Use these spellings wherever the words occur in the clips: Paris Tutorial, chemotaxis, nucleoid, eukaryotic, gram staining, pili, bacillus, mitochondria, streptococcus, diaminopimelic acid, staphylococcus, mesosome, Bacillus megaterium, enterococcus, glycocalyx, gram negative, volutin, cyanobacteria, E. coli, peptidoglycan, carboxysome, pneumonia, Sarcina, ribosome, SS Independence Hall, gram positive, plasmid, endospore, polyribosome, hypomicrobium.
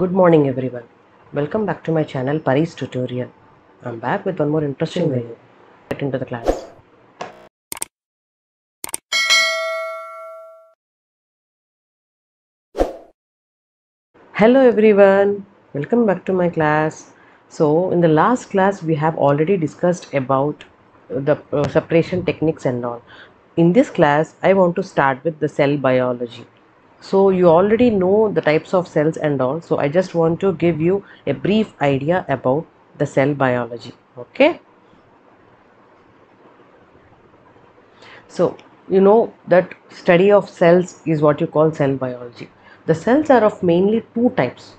Good morning everyone. Welcome back to my channel Paris Tutorial. I'm back with one more interesting video. Get into the class. Hello everyone. Welcome back to my class. So in the last class we have already discussed about the separation techniques and all. In this class I want to start with the cell biology. So you already know the types of cells and all, so I just want to give you a brief idea about the cell biology. Okay, so you know that study of cells is what you call cell biology. The cells are of mainly two types.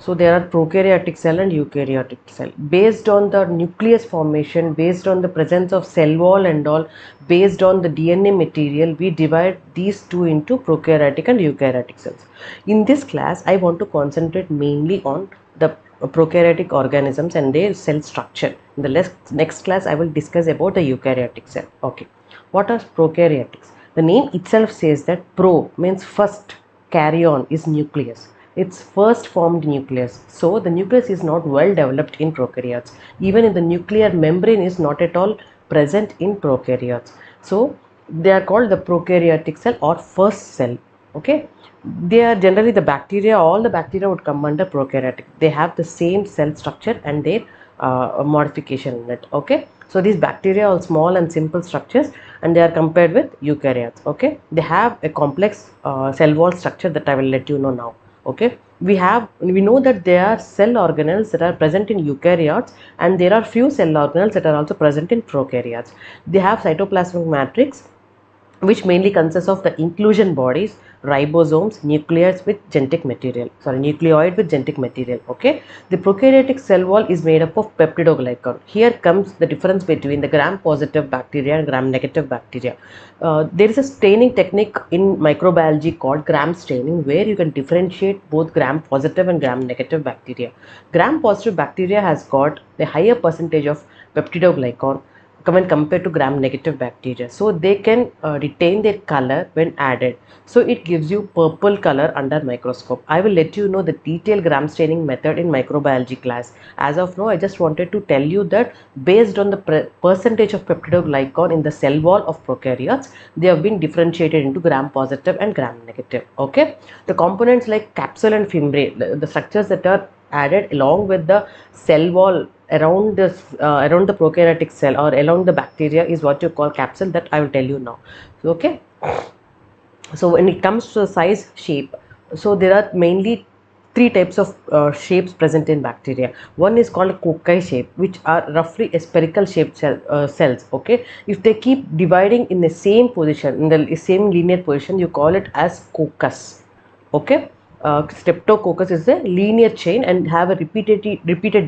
So there are prokaryotic cell and eukaryotic cell. Based on the nucleus formation, based on the presence of cell wall and all, based on the DNA material, we divide these two into prokaryotic and eukaryotic cells. In this class, I want to concentrate mainly on the prokaryotic organisms and their cell structure. In the next class, I will discuss about the eukaryotic cell. Okay. What are prokaryotics? The name itself says that pro means first, karyon is nucleus. It's first formed nucleus. So the nucleus is not well developed in prokaryotes. Even in the nuclear membrane is not at all present in prokaryotes. So they are called the prokaryotic cell or first cell. Okay. They are generally the bacteria. All the bacteria would come under prokaryotic. They have the same cell structure and their modification in it. Okay. So these bacteria are small and simple structures and they are compared with eukaryotes. Okay. They have a complex cell wall structure that I will let you know now. Okay, we know that there are cell organelles that are present in eukaryotes and there are few cell organelles that are also present in prokaryotes. They have cytoplasmic matrix which mainly consists of the inclusion bodies, ribosomes, nucleoid with genetic material. Okay, the prokaryotic cell wall is made up of peptidoglycan. Here comes the difference between the gram positive bacteria and gram negative bacteria. There is a staining technique in microbiology called gram staining, where you can differentiate both gram positive and gram negative bacteria. Gram positive bacteria has got a higher percentage of peptidoglycan when compared to gram negative bacteria, so they can retain their color when added, so it gives you purple color under microscope. I will let you know the detailed gram staining method in microbiology class. As of now, I just wanted to tell you that based on the percentage of peptidoglycan in the cell wall of prokaryotes, they have been differentiated into gram positive and gram negative. Okay, the components like capsule and fimbriae, the structures that are added along with the cell wall around the prokaryotic cell or along the bacteria is what you call capsule, that I will tell you now. Okay, so when it comes to the size, shape, so there are mainly three types of shapes present in bacteria. One is called cocci shape, which are roughly a spherical shaped cells. Okay, if they keep dividing in the same position, in the same linear position, you call it as coccus. Okay. Streptococcus is a linear chain and have a repeated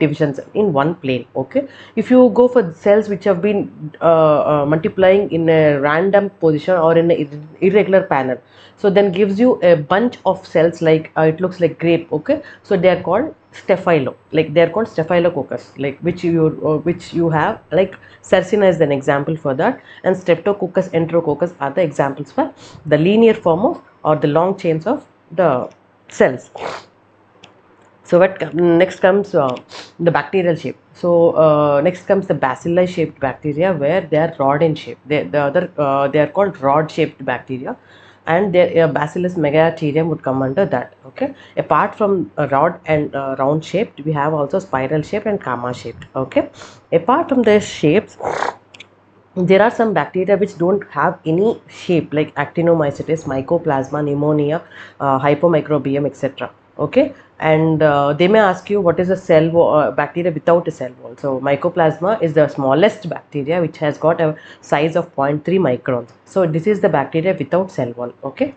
divisions in one plane. Okay, if you go for cells which have been multiplying in a random position or in an irregular panel, so then gives you a bunch of cells like it looks like grape. Okay, so they are called staphylococcus, like which you have, like Sarcina is an example for that, and Streptococcus, Enterococcus are the examples for the linear form of or the long chains of the cells. So next comes the bacterial shape. So next comes the bacilli shaped bacteria, where they are rod in shape. They are called rod shaped bacteria, and their Bacillus megaterium would come under that. Okay, apart from rod and round shaped, we have also spiral shaped and comma shaped. Okay, apart from their shapes, there are some bacteria which don't have any shape, like actinomycetes, mycoplasma, pneumonia, hypomicrobium, etc. Okay, and they may ask you what is a cell wall, bacteria without a cell wall. So mycoplasma is the smallest bacteria which has got a size of 0.3 microns. So this is the bacteria without cell wall. Okay.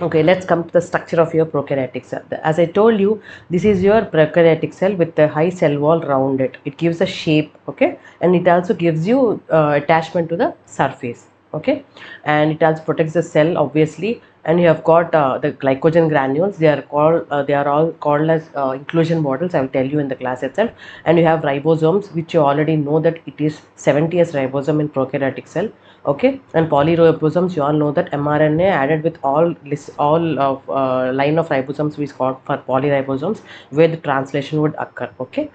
Okay, let's come to the structure of your prokaryotic cell. As I told you, this is your prokaryotic cell with the high cell wall around it. It gives a shape, okay, and it also gives you attachment to the surface, okay, and it also protects the cell obviously. And you have got the glycogen granules. They are all called as inclusion bodies. I will tell you in the class itself. And you have ribosomes, which you already know that it is 70S ribosome in prokaryotic cell. Okay, and polyribosomes, you all know that mRNA added with all line of ribosomes we called for polyribosomes, where the translation would occur. Okay,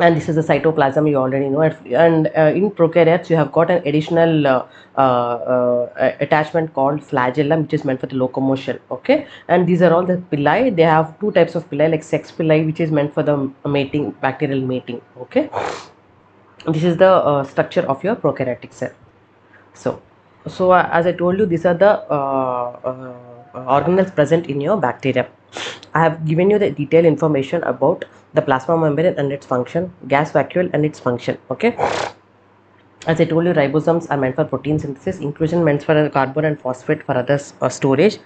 and this is the cytoplasm, you already know it. And in prokaryotes you have got an additional attachment called flagellum, which is meant for the locomotion. Okay, and these are all the pili. They have two types of pili, like sex pili, which is meant for the mating, bacterial mating. Okay, and this is the structure of your prokaryotic cell. So as I told you, these are the organelles present in your bacteria. I have given you the detailed information about the plasma membrane and its function, gas vacuole and its function. Okay, as I told you, ribosomes are meant for protein synthesis, inclusion meant for carbon and phosphate for other storage,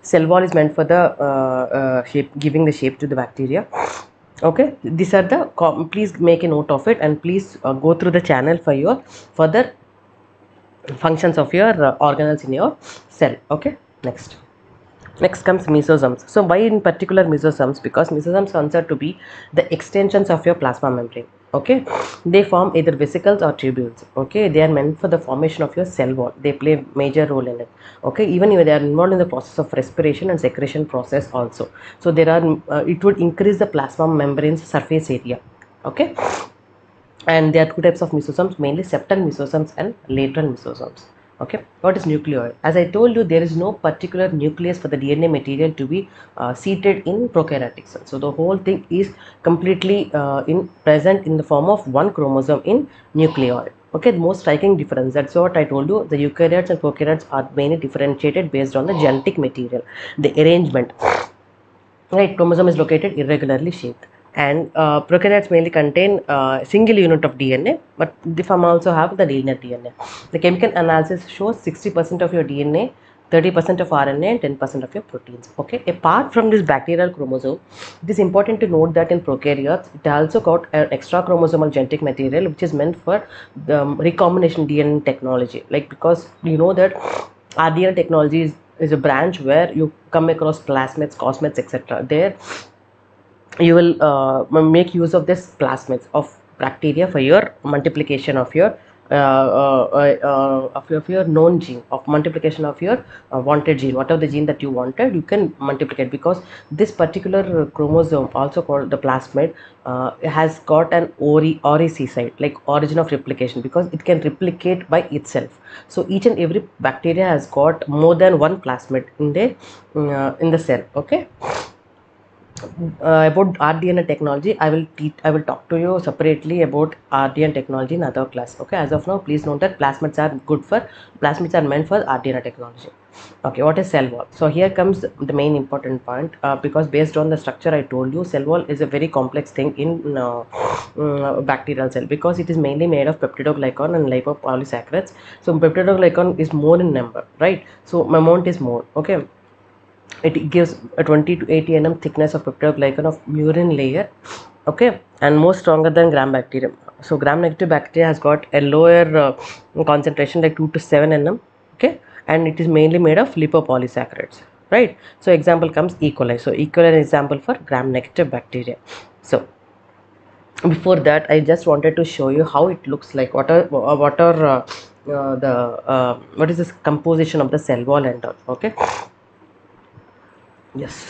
cell wall is meant for the shape, giving the shape to the bacteria. Okay, these are the, please make a note of it, and please go through the channel for your further functions of your organelles in your cell. Okay, next comes mesosomes. So why in particular mesosomes? Because mesosomes considered to be the extensions of your plasma membrane. Okay, they form either vesicles or tubules. Okay, they are meant for the formation of your cell wall. They play a major role in it. Okay, even if they are involved in the process of respiration and secretion process also. So there are it would increase the plasma membrane's surface area. Okay, and there are two types of mesosomes, mainly septal mesosomes and lateral mesosomes. Okay, what is nucleoid? As I told you, there is no particular nucleus for the DNA material to be seated in prokaryotic cells. So the whole thing is completely present in the form of one chromosome in nucleoid. Okay, the most striking difference, that's what I told you, the eukaryotes and prokaryotes are mainly differentiated based on the genetic material, the arrangement. Right, chromosome is located irregularly shaped. And prokaryotes mainly contain a single unit of DNA, but some also have the linear DNA. The chemical analysis shows 60% of your DNA, 30% of RNA, and 10% of your proteins. Okay, apart from this bacterial chromosome, it is important to note that in prokaryotes, it also got an extra chromosomal genetic material, which is meant for the recombination DNA technology. Like, because you know that RDNA technology is a branch where you come across plasmids, cosmids, etc. There, you will make use of this plasmids of bacteria for your multiplication of your known gene, of multiplication of your wanted gene, whatever the gene that you wanted, you can multiplicate, because this particular chromosome, also called the plasmid, has got an OREC site, like origin of replication, because it can replicate by itself. So each and every bacteria has got more than one plasmid in the cell. Okay, about RDNA technology, I will talk to you separately about RDNA technology in other class. Okay, as of now, please note that plasmids are meant for RDNA technology. Okay, what is cell wall? So here comes the main important point, because based on the structure I told you, cell wall is a very complex thing in bacterial cell, because it is mainly made of peptidoglycan and lipopolysaccharides. So peptidoglycan is more in number, right? So amount is more. Okay, it gives a 20 to 80 nm thickness of peptidoglycan of murine layer. Okay, and more stronger than gram bacterium. So gram negative bacteria has got a lower concentration, like 2 to 7 nm. Okay, and it is mainly made of lipopolysaccharides, right? So example comes E. coli. So E. coli is an example for gram negative bacteria. So before that, I just wanted to show you how it looks like, what is this composition of the cell wall and all. Okay, yes,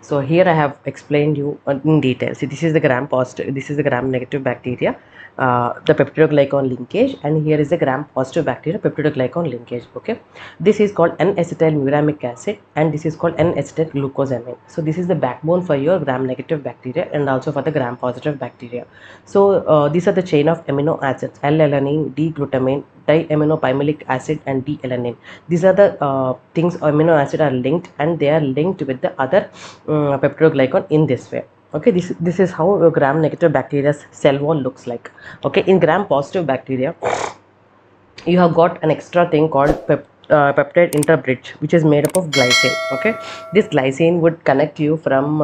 so here I have explained you in detail. See, this is the gram positive, this is the gram negative bacteria, the peptidoglycan linkage, and here is the gram positive bacteria peptidoglycan linkage. Okay, this is called N acetyl muramic acid, and this is called N acetyl glucosamine. So this is the backbone for your gram negative bacteria and also for the gram positive bacteria. So these are the chain of amino acids, L-alanine, D-glutamine, diaminopimelic acid, and D-alanine. These are the things, amino acid are linked, and they are linked with the other peptidoglycan in this way. Okay, this is how a gram negative bacteria's cell wall looks like. Okay, in gram positive bacteria, you have got an extra thing called peptide interbridge, which is made up of glycine. Okay, this glycine would connect you from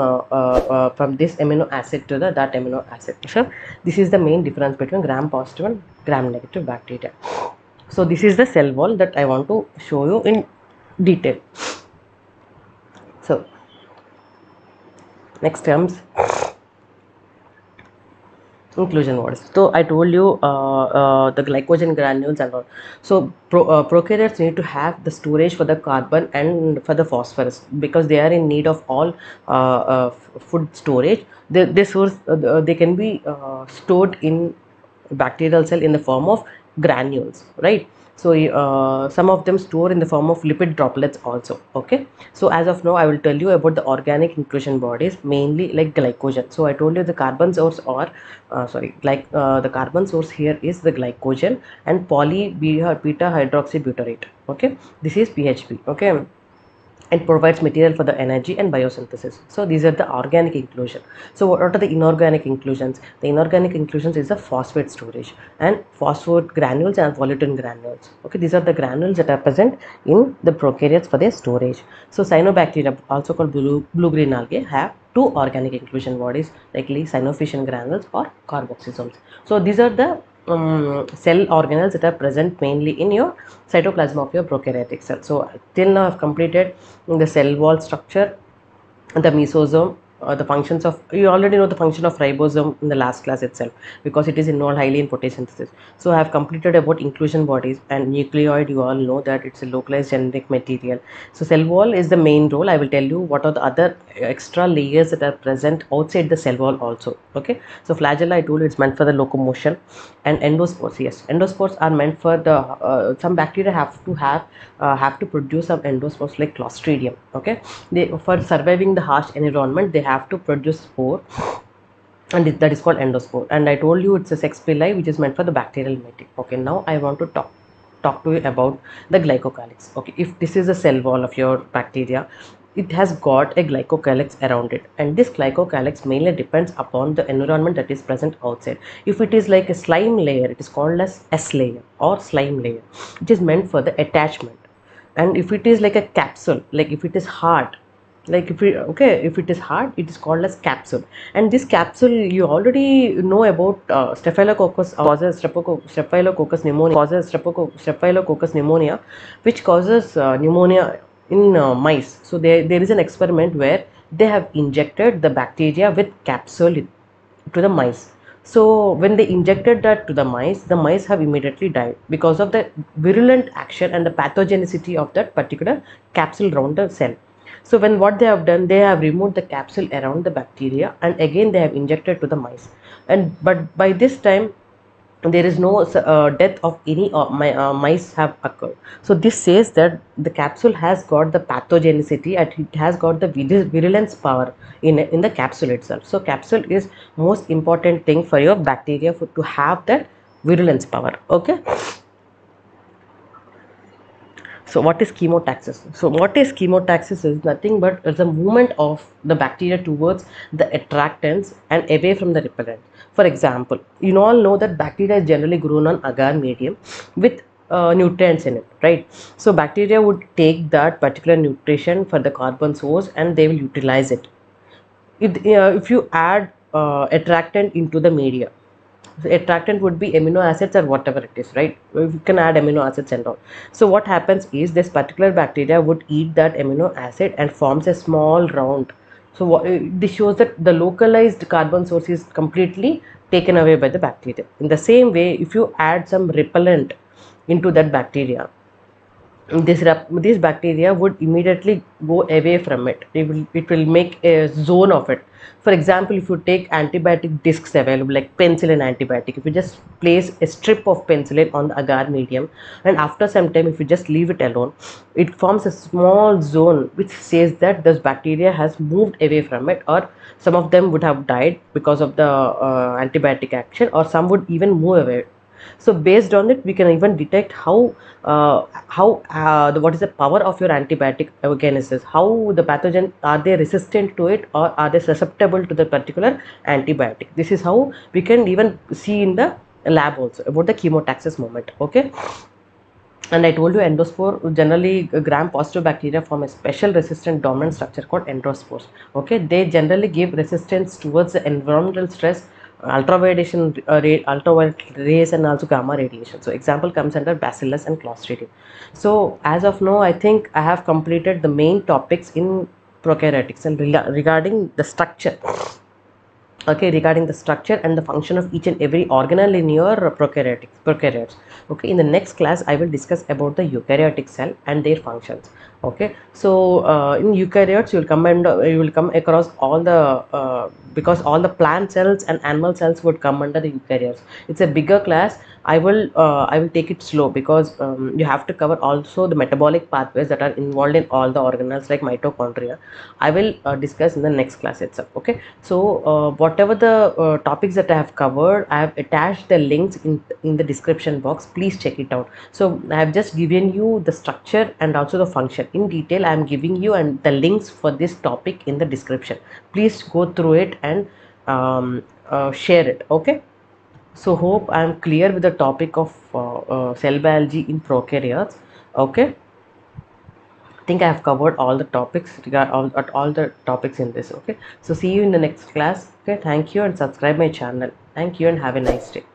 this amino acid to that amino acid. So this is the main difference between gram positive and gram negative bacteria. So this is the cell wall that I want to show you in detail. So next comes Inclusion words. So I told you the glycogen granules and all. So prokaryotes need to have the storage for the carbon and for the phosphorus because they are in need of all food storage. They can be stored in bacterial cell in the form of granules, right? So some of them store in the form of lipid droplets also. Okay, so as of now I will tell you about the organic inclusion bodies, mainly like glycogen. So I told you the carbon source or the carbon source here is the glycogen and poly beta hydroxybutyrate. Okay, this is PHB. Okay, it provides material for the energy and biosynthesis. So these are the organic inclusion. So what are the inorganic inclusions? The inorganic inclusions is the phosphate storage and phosphate granules and volutin granules. Okay, these are the granules that are present in the prokaryotes for their storage. So cyanobacteria, also called blue-green algae, have two organic inclusion bodies, likely cyanofission granules or carboxysomes. So these are the cell organelles that are present mainly in your cytoplasm of your prokaryotic cell. So till now I have completed the cell wall structure, the mesosome, the functions of, you already know the function of ribosome in the last class itself because it is involved highly in protein synthesis. So I have completed about inclusion bodies and nucleoid. You all know that it's a localized genetic material. So cell wall is the main role. I will tell you what are the other extra layers that are present outside the cell wall also. Okay, so flagella, I told you, it's meant for the locomotion, and endospores. Yes, endospores are meant for the some bacteria have to produce some endospores like Clostridium. Okay, they, for surviving the harsh environment, they have to produce spore, and that is called endospore. And I told you it's a sex pili which is meant for the bacterial mating. Okay, now I want to talk to you about the glycocalyx. Okay, if this is the cell wall of your bacteria, it has got a glycocalyx around it, and this glycocalyx mainly depends upon the environment that is present outside. If it is like a slime layer, it is called as S layer or slime layer, which is meant for the attachment. And if it is like a capsule, like if it is hard, if it is hard, it is called as capsule. And this capsule, you already know about Staphylococcus causes Staphylococcus pneumonia, which causes pneumonia in mice. So there is an experiment where they have injected the bacteria with capsule to the mice. So when they injected that to the mice have immediately died because of the virulent action and the pathogenicity of that particular capsule around the cell. So when what they have done, they have removed the capsule around the bacteria and again they have injected to the mice. And but by this time there is no death of any mice have occurred. So this says that the capsule has got the pathogenicity and it has got the virulence power in the capsule itself. So capsule is most important thing for your bacteria to have that virulence power. Okay. So what is chemotaxis? So what is chemotaxis is nothing but it's a movement of the bacteria towards the attractants and away from the repellent. For example, you all know that bacteria is generally grown on agar medium with nutrients in it, right? So bacteria would take that particular nutrition for the carbon source and they will utilize it. If you add attractant into the media, so attractant would be amino acids or whatever it is, right? You can add amino acids and all. So what happens is this particular bacteria would eat that amino acid and forms a small round. So this shows that the localized carbon source is completely taken away by the bacteria. In the same way, if you add some repellent into that bacteria, these bacteria would immediately go away from it. It will make a zone of it. For example, if you take antibiotic discs available like penicillin antibiotic, if you just place a strip of penicillin on the agar medium and after some time if you just leave it alone, it forms a small zone which says that this bacteria has moved away from it, or some of them would have died because of the antibiotic action, or some would even move away. So based on it, we can even detect what is the power of your antibiotic organisms, how the pathogen, are they resistant to it or are they susceptible to the particular antibiotic. This is how we can even see in the lab also about the chemotaxis moment. Okay, and I told you endospore, generally gram positive bacteria form a special resistant dominant structure called endospores. Okay, they generally give resistance towards the environmental stress, ultraviolet rays and also gamma radiation. So example comes under Bacillus and Clostridium. So as of now I think I have completed the main topics in prokaryotics and regarding the structure. okay, regarding the structure and the function of each and every organelle in your prokaryotes. Okay, in the next class I will discuss about the eukaryotic cell and their functions. Okay, so in eukaryotes you will come across all the because all the plant cells and animal cells would come under the eukaryotes. It's a bigger class. I will take it slow because you have to cover also the metabolic pathways that are involved in all the organelles like mitochondria. I will discuss in the next class itself. Okay, so whatever the topics that I have covered, I have attached the links in the description box. Please check it out. So I have just given you the structure and also the function in detail. I am giving you and the links for this topic in the description. Please go through it and share it. Okay. So hope I am clear with the topic of cell biology in prokaryotes. Okay, I think I have covered all the topics in this. Okay, so see you in the next class. Okay, thank you and subscribe my channel. Thank you and have a nice day.